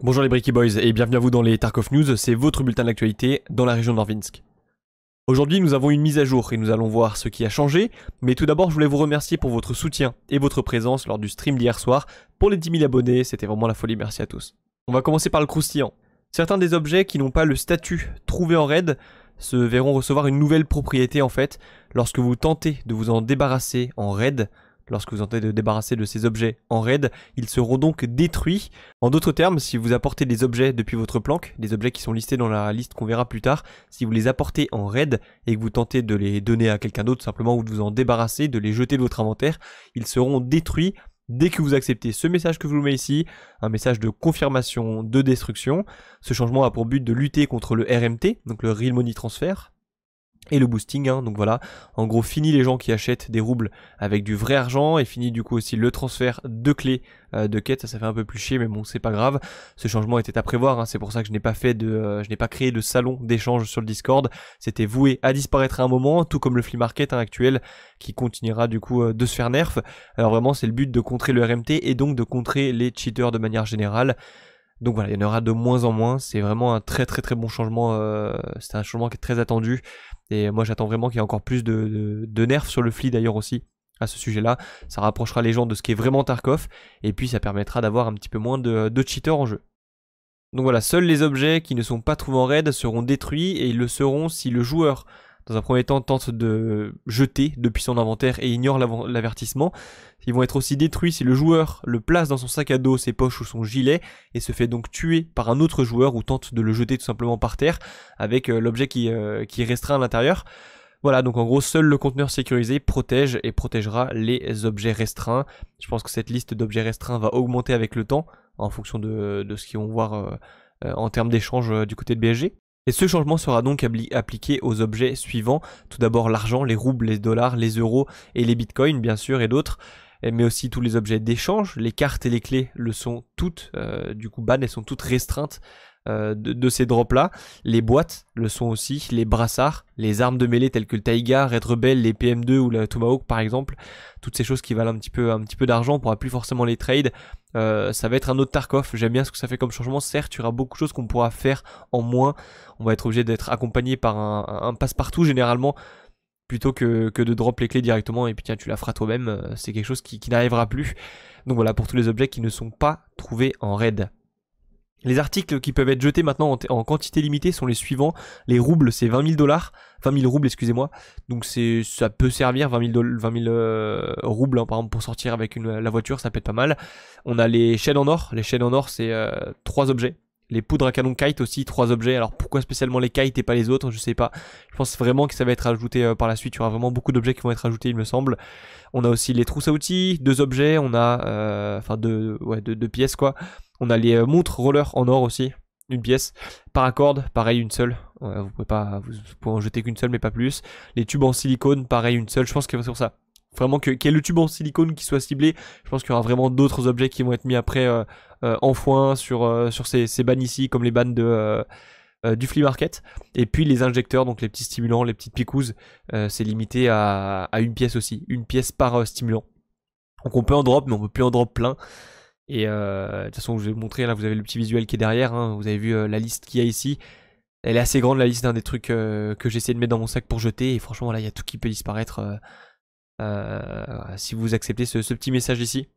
Bonjour les Bricky Boys et bienvenue à vous dans les Tarkov News, c'est votre bulletin d'actualité dans la région de Norvinsk. Aujourd'hui nous avons une mise à jour et nous allons voir ce qui a changé, mais tout d'abord je voulais vous remercier pour votre soutien et votre présence lors du stream d'hier soir. Pour les 10 000 abonnés, c'était vraiment la folie, merci à tous. On va commencer par le croustillant. Certains des objets qui n'ont pas le statut trouvé en raid se verront recevoir une nouvelle propriété en fait, lorsque vous tentez de vous en débarrasser en raid. Lorsque vous tentez de débarrasser de ces objets en raid, ils seront donc détruits. En d'autres termes, si vous apportez des objets depuis votre planque, des objets qui sont listés dans la liste qu'on verra plus tard, si vous les apportez en raid et que vous tentez de les donner à quelqu'un d'autre simplement ou de vous en débarrasser, de les jeter de votre inventaire, ils seront détruits dès que vous acceptez ce message que je vous mets ici, un message de confirmation de destruction. Ce changement a pour but de lutter contre le RMT, donc le Real Money Transfer. Et le boosting, donc voilà, en gros fini les gens qui achètent des roubles avec du vrai argent et fini du coup aussi le transfert de clés de quête, ça fait un peu plus chier mais bon c'est pas grave, ce changement était à prévoir, c'est pour ça que je n'ai pas créé de salon d'échange sur le Discord, c'était voué à disparaître à un moment, tout comme le flea market actuel qui continuera du coup de se faire nerf, alors vraiment c'est le but de contrer le RMT et donc de contrer les cheaters de manière générale. Donc voilà, il y en aura de moins en moins, c'est vraiment un très bon changement, c'est un changement qui est très attendu, et moi j'attends vraiment qu'il y ait encore plus de nerfs sur le flea d'ailleurs aussi, à ce sujet-là, ça rapprochera les gens de ce qui est vraiment Tarkov, et puis ça permettra d'avoir un petit peu moins de cheaters en jeu. Donc voilà, seuls les objets qui ne sont pas trouvés en raid seront détruits, et ils le seront si le joueur, dans un premier temps, tente de jeter depuis son inventaire et ignore l'avertissement. Ils vont être aussi détruits si le joueur le place dans son sac à dos, ses poches ou son gilet et se fait donc tuer par un autre joueur ou tente de le jeter tout simplement par terre avec l'objet qui restera à l'intérieur. Voilà, donc en gros, seul le conteneur sécurisé protège et protégera les objets restreints. Je pense que cette liste d'objets restreints va augmenter avec le temps en fonction de ce qu'ils vont voir en termes d'échange du côté de BSG. Et ce changement sera donc appliqué aux objets suivants, tout d'abord l'argent, les roubles, les dollars, les euros et les bitcoins bien sûr et d'autres, mais aussi tous les objets d'échange, les cartes et les clés le sont toutes, du coup ban, elles sont toutes restreintes de ces drops là, les boîtes le sont aussi, les brassards, les armes de mêlée telles que le Taiga, Raid Rebel, les PM2 ou la Tomahawk par exemple, toutes ces choses qui valent un petit peu d'argent, on pourra plus forcément les trade, ça va être un autre Tarkov, j'aime bien ce que ça fait comme changement, certes il y aura beaucoup de choses qu'on pourra faire en moins, on va être obligé d'être accompagné par un passe-partout généralement, plutôt que de drop les clés directement et puis tiens tu la feras toi-même, c'est quelque chose qui n'arrivera plus, donc voilà pour tous les objets qui ne sont pas trouvés en raid. Les articles qui peuvent être jetés maintenant en quantité limitée sont les suivants, les roubles c'est 20 000 roubles excusez-moi, donc ça peut servir 20 000 roubles par exemple pour sortir avec la voiture, ça peut être pas mal. On a les chaînes en or, c'est 3 objets, les poudres à canon kite aussi 3 objets, alors pourquoi spécialement les kites et pas les autres, je sais pas, je pense vraiment que ça va être ajouté par la suite, il y aura vraiment beaucoup d'objets qui vont être ajoutés il me semble. On a aussi les trousses à outils, 2 objets, on a, enfin 2 pièces quoi. On a les montres roller en or aussi, une pièce. Paracorde, pareil, une seule. Vous pouvez en jeter qu'une seule, mais pas plus. Les tubes en silicone, pareil, une seule. Je pense que c'est pour ça. Vraiment qu'il y ait le tube en silicone qui soit ciblé. Je pense qu'il y aura vraiment d'autres objets qui vont être mis après en foin sur ces bannes ici, comme les bannes du flea market. Et puis les injecteurs, donc les petits stimulants, les petites picouzes, c'est limité à une pièce aussi. Une pièce par stimulant. Donc on peut en drop, mais on peut plus en drop plein. Et de toute façon je vais vous montrer, là vous avez le petit visuel qui est derrière, vous avez vu la liste qu'il y a ici, elle est assez grande la liste, des trucs que j'essaie de mettre dans mon sac pour jeter, et franchement là il y a tout qui peut disparaître si vous acceptez ce petit message ici.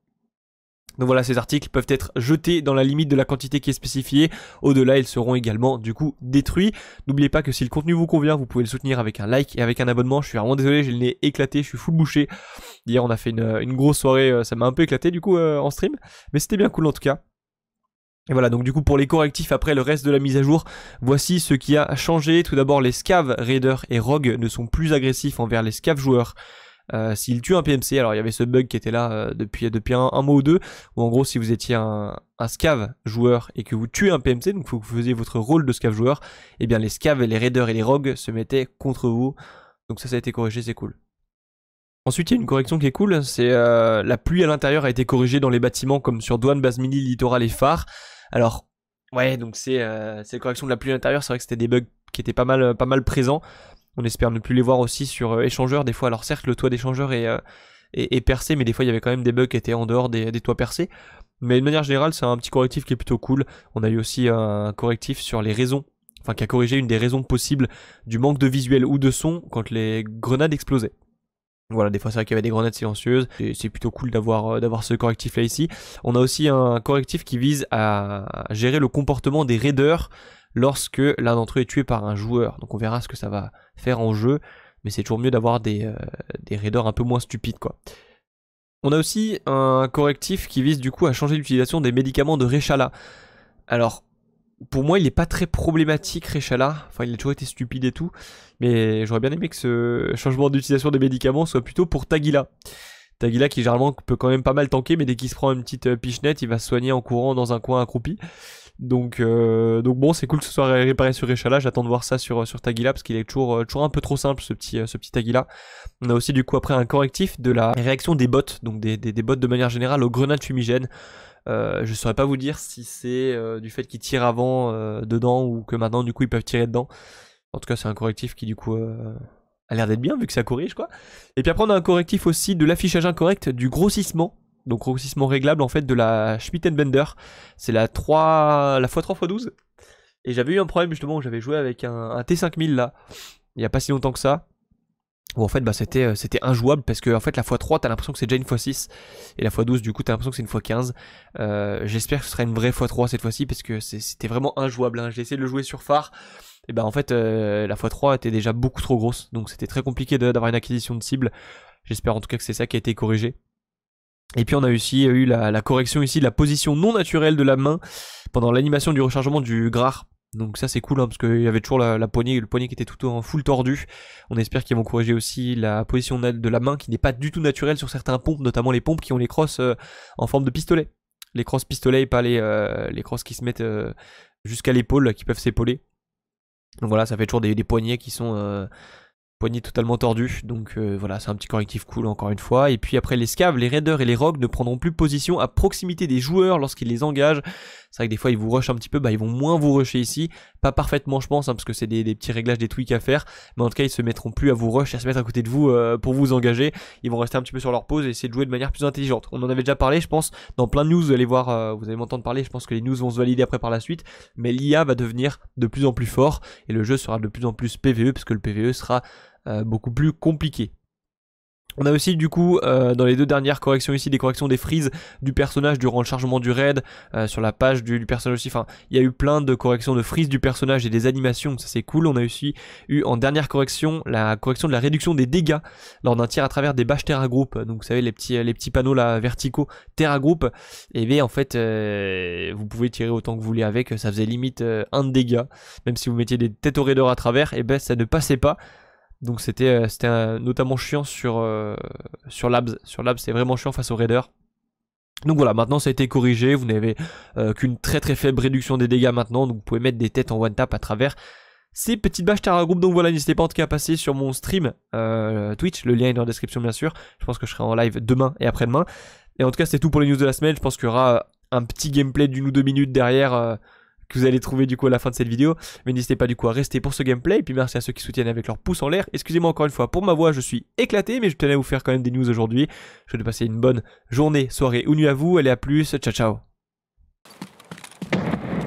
Donc voilà, ces articles peuvent être jetés dans la limite de la quantité qui est spécifiée, au-delà ils seront également du coup détruits. N'oubliez pas que si le contenu vous convient, vous pouvez le soutenir avec un like et avec un abonnement, je suis vraiment désolé, j'ai le nez éclaté, je suis full bouché. Hier on a fait une grosse soirée, ça m'a un peu éclaté du coup en stream, mais c'était bien cool en tout cas. Et voilà, donc du coup pour les correctifs après le reste de la mise à jour, voici ce qui a changé. Tout d'abord les scav, raiders et rogues ne sont plus agressifs envers les scav joueurs. S'il tue un PMC, alors il y avait ce bug qui était là depuis un mois ou deux, où en gros si vous étiez un scav joueur et que vous tuez un PMC, donc il faut que vous faisiez votre rôle de scav joueur, et bien les scav, les raiders et les rogues se mettaient contre vous, donc ça a été corrigé, c'est cool. Ensuite il y a une correction qui est cool, c'est la pluie à l'intérieur a été corrigée dans les bâtiments comme sur douane, base mini, littoral et phare. Alors ouais, donc c'est la correction de la pluie à l'intérieur, c'est vrai que c'était des bugs qui étaient pas mal présents. On espère ne plus les voir aussi sur échangeurs des fois. Alors certes le toit d'échangeurs est percé, mais des fois il y avait quand même des bugs qui étaient en dehors des toits percés. Mais de manière générale, c'est un petit correctif qui est plutôt cool. On a eu aussi un correctif sur les raisons, enfin qui a corrigé une des raisons possibles du manque de visuel ou de son quand les grenades explosaient. Voilà, des fois c'est vrai qu'il y avait des grenades silencieuses, et c'est plutôt cool d'avoir ce correctif là ici. On a aussi un correctif qui vise à gérer le comportement des raiders lorsque l'un d'entre eux est tué par un joueur. Donc on verra ce que ça va faire en jeu, mais c'est toujours mieux d'avoir des raiders un peu moins stupides quoi. On a aussi un correctif qui vise du coup à changer l'utilisation des médicaments de Rechala. Alors, pour moi, il n'est pas très problématique Rechala, enfin il a toujours été stupide et tout, mais j'aurais bien aimé que ce changement d'utilisation des médicaments soit plutôt pour Taguila. Taguila qui généralement peut quand même pas mal tanker, mais dès qu'il se prend une petite pichenette, il va se soigner en courant dans un coin accroupi. Donc bon, c'est cool que ce soit réparé sur Rechala, j'attends de voir ça sur Taguila, parce qu'il est toujours un peu trop simple ce petit Taguila. On a aussi du coup après un correctif de la réaction des bots, donc des bots de manière générale aux grenades fumigènes. Je saurais pas vous dire si c'est du fait qu'ils tirent avant dedans ou que maintenant du coup ils peuvent tirer dedans. En tout cas c'est un correctif qui du coup a l'air d'être bien vu que ça corrige quoi. Et puis après on a un correctif aussi de l'affichage incorrect du grossissement. Donc grossissement réglable en fait de la Schmidt-Bender. C'est la x3x12. Et j'avais eu un problème justement où j'avais joué avec un T5000 là, il n'y a pas si longtemps que ça. Où en fait bah, c'était injouable parce que en fait, la x3 t'as l'impression que c'est déjà une x6 et la x12 du coup t'as l'impression que c'est une x15. J'espère que ce sera une vraie x3 cette fois-ci parce que c'était vraiment injouable hein. J'ai essayé de le jouer sur phare et bah en fait la x3 était déjà beaucoup trop grosse donc c'était très compliqué d'avoir une acquisition de cible. J'espère en tout cas que c'est ça qui a été corrigé. Et puis on a aussi eu la correction ici de la position non naturelle de la main pendant l'animation du rechargement du GRAR. Donc ça c'est cool hein, parce qu'il y avait toujours le poignet qui était tout en full tordu. On espère qu'ils vont corriger aussi la position de la main qui n'est pas du tout naturelle sur certains pompes, notamment les pompes qui ont les crosses en forme de pistolet. Les crosses pistolets et pas les crosses qui se mettent jusqu'à l'épaule, qui peuvent s'épauler. Donc voilà, ça fait toujours des poignets qui sont poignets totalement tordus. Donc voilà, c'est un petit correctif cool encore une fois. Et puis après les scaves, les raiders et les rogues ne prendront plus position à proximité des joueurs lorsqu'ils les engagent. C'est vrai que des fois ils vous rushent un petit peu, bah ils vont moins vous rusher ici. Pas parfaitement je pense, hein, parce que c'est des petits réglages, des tweaks à faire. Mais en tout cas ils se mettront plus à vous rush, à se mettre à côté de vous pour vous engager. Ils vont rester un petit peu sur leur pause et essayer de jouer de manière plus intelligente. On en avait déjà parlé je pense, dans plein de news, vous allez voir, vous allez m'entendre parler, je pense que les news vont se valider après par la suite. Mais l'IA va devenir de plus en plus fort et le jeu sera de plus en plus PVE, parce que le PVE sera beaucoup plus compliqué. On a aussi du coup dans les deux dernières corrections ici des corrections des freezes du personnage durant le chargement du raid, sur la page du personnage aussi, enfin il y a eu plein de corrections de freeze du personnage et des animations, ça c'est cool. On a aussi eu en dernière correction la correction de la réduction des dégâts lors d'un tir à travers des bâches Terra Group, donc vous savez les petits panneaux là verticaux Terra Group, et bien en fait vous pouvez tirer autant que vous voulez avec, ça faisait limite 1 de dégâts, même si vous mettiez des têtes au raideur à travers, et ben ça ne passait pas. Donc c'était notamment chiant sur Labs. Sur Labs c'est vraiment chiant face aux raiders. Donc voilà, maintenant ça a été corrigé, vous n'avez qu'une très très faible réduction des dégâts maintenant, donc vous pouvez mettre des têtes en one tap à travers ces petites bâches Terra Group. Donc voilà, n'hésitez pas en tout cas à passer sur mon stream Twitch, le lien est dans la description bien sûr. Je pense que je serai en live demain et après-demain. Et en tout cas c'est tout pour les news de la semaine, je pense qu'il y aura un petit gameplay d'1 ou 2 minutes derrière que vous allez trouver du coup à la fin de cette vidéo, mais n'hésitez pas du coup à rester pour ce gameplay, et puis merci à ceux qui soutiennent avec leur pouce en l'air. Excusez-moi encore une fois pour ma voix, je suis éclaté, mais je tenais à vous faire quand même des news aujourd'hui. Je vais passer une bonne journée, soirée ou nuit à vous, allez à plus, ciao ciao.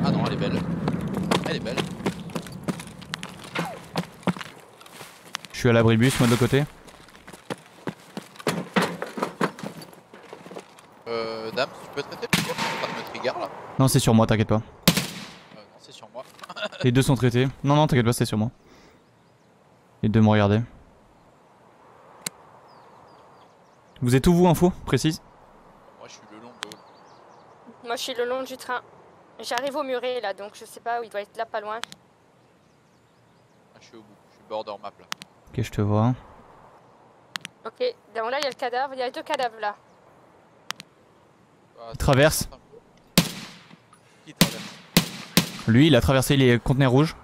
Ah non, elle est belle, elle est belle. Je suis à l'abribus, moi de l'autre côté. Dame, tu peux traiter le trigger, pas de me trigger là. Non, c'est sur moi, t'inquiète pas. Les deux sont traités. Non, non, t'inquiète pas, c'est sur moi. Les deux me regardaient. Vous êtes où, vous, info précise? Moi, je suis le long de... Moi, je suis le long du train. J'arrive au muret, là, donc je sais pas où il doit être, là, pas loin. Je suis au bout, je suis border map, là. Ok, je te vois. Ok, donc là, il y a le cadavre, il y a 2 cadavres, là. Il traverse. Qui traverse? Lui il a traversé les conteneurs rouges.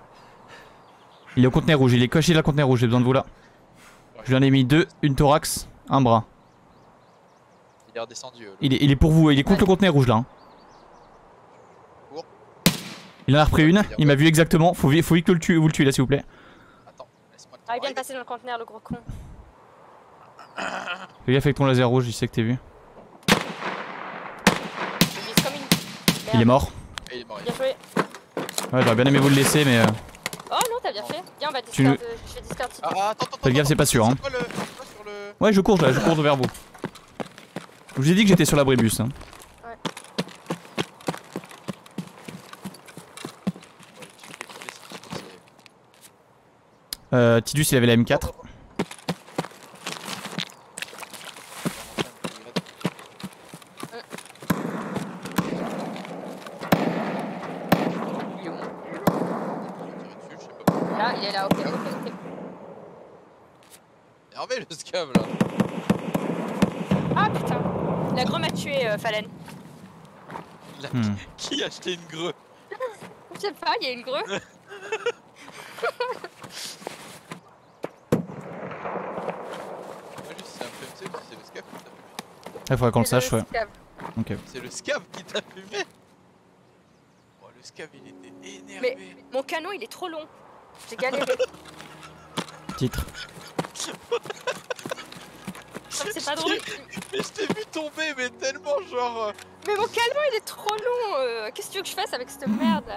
Il est au conteneur rouge, il est coché de la conteneur rouge, j'ai besoin de vous là. Je lui en ai mis 2, une thorax, un bras. Il est redescendu. Il est pour vous, il est contre le conteneur rouge là. Hein. Il en a repris une, il m'a vu exactement, faut vite que vous le tuez là s'il vous plaît. Attends, laisse-moi le temps. Ah, il vient de passer dans le conteneur le gros con. Fais gaffe avec ton laser rouge, il sait que t'es vu. Il est mort. Bien joué. Ouais, j'aurais bien aimé vous le laisser, mais. Oh non, t'as bien fait. Viens, on va discard. Je fais discard. Faites gaffe, c'est pas sûr. Hein. Ouais, je cours vers vous. Je vous ai dit que j'étais sur l'abribus. Hein. Ouais. Tidus, il avait la M4. Falen. Qui a acheté une greu? Je sais pas, il y a une greu. Il faudrait qu'on le sache, ouais. Okay. C'est le scab qui t'a fumé. Oh, le scab il était énervé. Mais mon canon il est trop long. J'ai galéré. Titre. C'est pas drôle. Mais je t'ai vu tomber, mais tellement genre. Mais mon calmant il est trop long. Qu'est-ce que tu veux que je fasse avec cette merde